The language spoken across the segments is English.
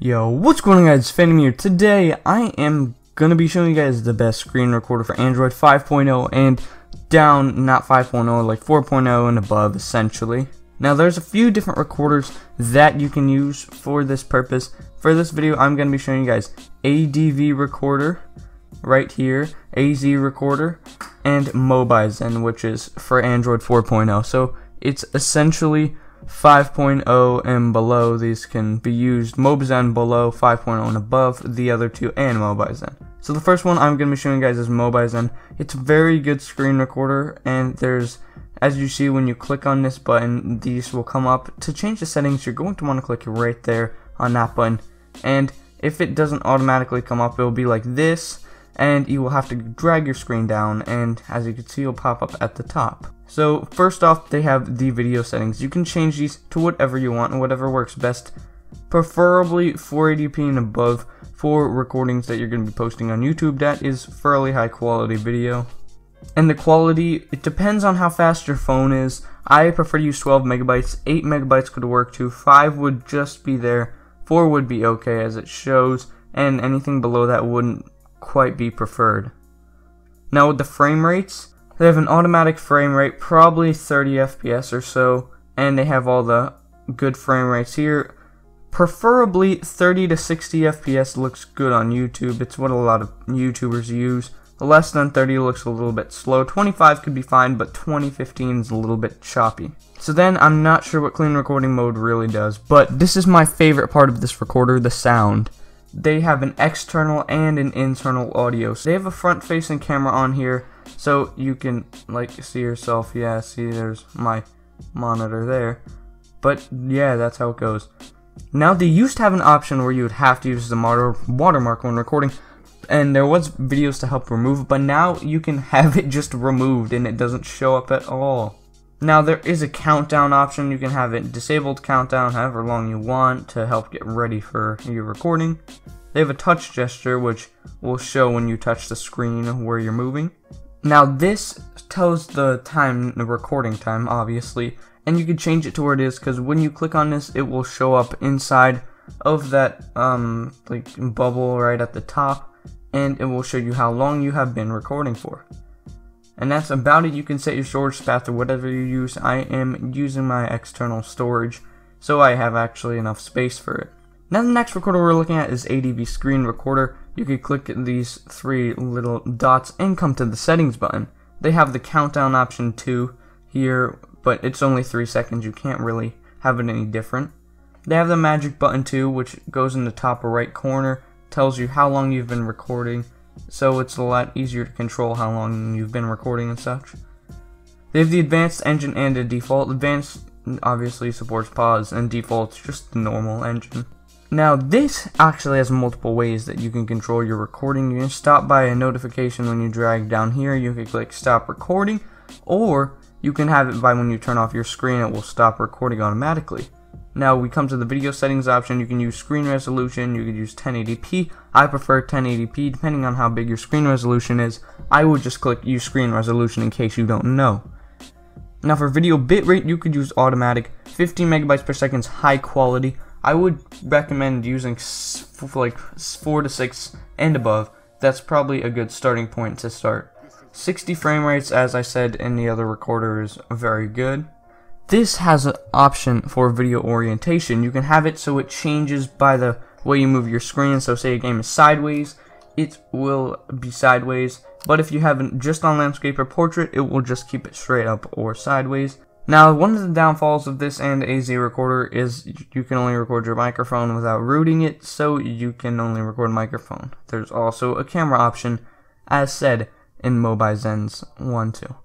Yo, what's going on guys, Phantom here. Today I am going to be showing you guys the best screen recorder for Android 5.0 and down, not 5.0, like 4.0 and above essentially. Now there's a few different recorders that you can use for this purpose. For this video I'm going to be showing you guys ADV Recorder right here, AZ Recorder, and Mobizen, which is for Android 4.0. So it's essentially 5.0 and below. These can be used. Mobizen below, 5.0 and above, the other two, and Mobizen. So the first one I'm going to be showing you guys is Mobizen. It's a very good screen recorder, and there's, as you see when you click on this button, these will come up. To change the settings, you're going to want to click right there on that button, and if it doesn't automatically come up, it will be like this, and you will have to drag your screen down, and as you can see, it'll pop up at the top. So first off, they have the video settings. You can change these to whatever you want and whatever works best, preferably 480p and above for recordings that you're going to be posting on YouTube. That is fairly high quality video. And the quality, it depends on how fast your phone is. I prefer to use 12 megabytes, 8 megabytes could work too, 5 would just be there, 4 would be okay as it shows, and anything below that wouldn't quite be preferred. Now with the frame rates, they have an automatic frame rate, probably 30 FPS or so, and they have all the good frame rates here. Preferably 30 to 60 FPS looks good on YouTube. It's what a lot of YouTubers use. Less than 30 looks a little bit slow. 25 could be fine, but 2015 is a little bit choppy. So then I'm not sure what clean recording mode really does, but this is my favorite part of this recorder, the sound. They have an external and an internal audio. So they have a front-facing camera on here, so you can like see yourself. Yeah, see, there's my monitor there. But yeah, that's how it goes. Now they used to have an option where you would have to use the watermark when recording, and there was videos to help remove, but now you can have it just removed and it doesn't show up at all. Now there is a countdown option. You can have it disabled, countdown however long you want to help get ready for your recording. They have a touch gesture which will show when you touch the screen where you're moving. Now this tells the time, the recording time obviously, and you can change it to where it is, because when you click on this it will show up inside of that like bubble right at the top, and it will show you how long you have been recording for. And that's about it. You can set your storage path or whatever you use. I am using my external storage, so I have actually enough space for it. Now the next recorder we're looking at is ADV Screen Recorder. You can click these three little dots and come to the settings button. They have the countdown option too here, but it's only 3 seconds. You can't really have it any different. They have the magic button too, which goes in the top right corner, tells you how long you've been recording, so it's a lot easier to control how long you've been recording and such. They have the advanced engine and the default. Advanced obviously supports pause, and default's just the normal engine. Now this actually has multiple ways that you can control your recording. You can stop by a notification when you drag down here. You can click stop recording, or you can have it by when you turn off your screen, it will stop recording automatically. Now we come to the video settings option. You can use screen resolution, you could use 1080p. I prefer 1080p depending on how big your screen resolution is. I would just click use screen resolution in case you don't know. Now for video bitrate, you could use automatic, 15 megabytes per second, high quality. I would recommend using like 4 to 6 and above. That's probably a good starting point to start. 60 frame rates, as I said in the other recorder, is very good. This has an option for video orientation. You can have it so it changes by the way you move your screen. So say a game is sideways, it will be sideways. But if you have it just on landscape or portrait, it will just keep it straight up or sideways. Now one of the downfalls of this and AZ Recorder is you can only record your microphone without rooting it, so you can only record microphone. There's also a camera option, as said in Mobizen's 1.2.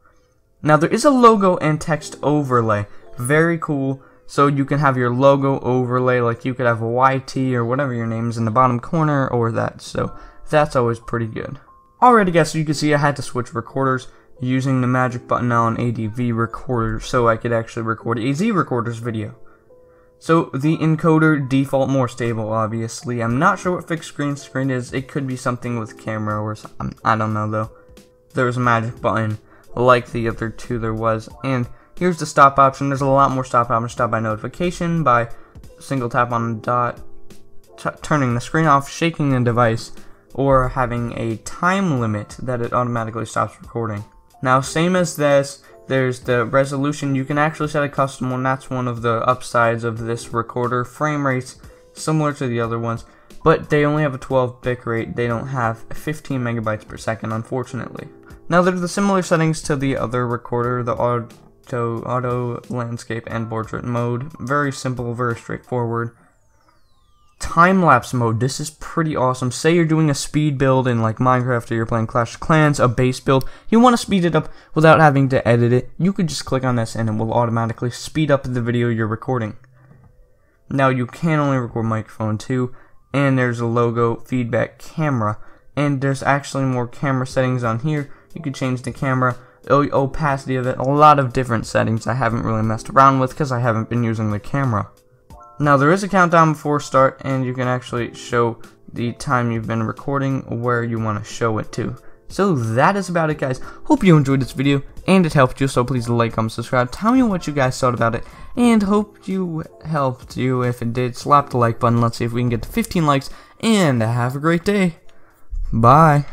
Now there is a logo and text overlay, very cool, so you can have your logo overlay, like you could have a YT or whatever your name is in the bottom corner or that, so that's always pretty good. Alrighty guys, so you can see I had to switch recorders using the magic button now on ADV Recorder so I could actually record AZ Recorder's video. So the encoder default, more stable obviously. I'm not sure what fixed screen is, it could be something with camera or something, I don't know though. There was a magic button like the other two there was, and here's the stop option. There's a lot more stop options. Stop by notification, by single tap on a dot, turning the screen off, shaking the device, or having a time limit that it automatically stops recording. Now, same as this, there's the resolution. You can actually set a custom one. That's one of the upsides of this recorder. Frame rates similar to the other ones, but they only have a 12 bit rate. They don't have 15 megabytes per second, unfortunately. Now, there's the similar settings to the other recorder, the auto landscape and portrait mode. Very simple, very straightforward. Time-lapse mode, this is pretty awesome. Say you're doing a speed build in like Minecraft, or you're playing Clash of Clans, a base build, you want to speed it up without having to edit it, you could just click on this and it will automatically speed up the video you're recording. Now, you can only record microphone too, and there's a logo, feedback, camera, and there's actually more camera settings on here. You could change the camera, opacity of it, a lot of different settings I haven't really messed around with because I haven't been using the camera. Now, there is a countdown before start, and you can actually show the time you've been recording where you want to show it to. So that is about it, guys. Hope you enjoyed this video and it helped you, so please like, comment, subscribe, tell me what you guys thought about it, and hope you helped you. If it did, slap the like button. Let's see if we can get to 15 likes, and have a great day. Bye.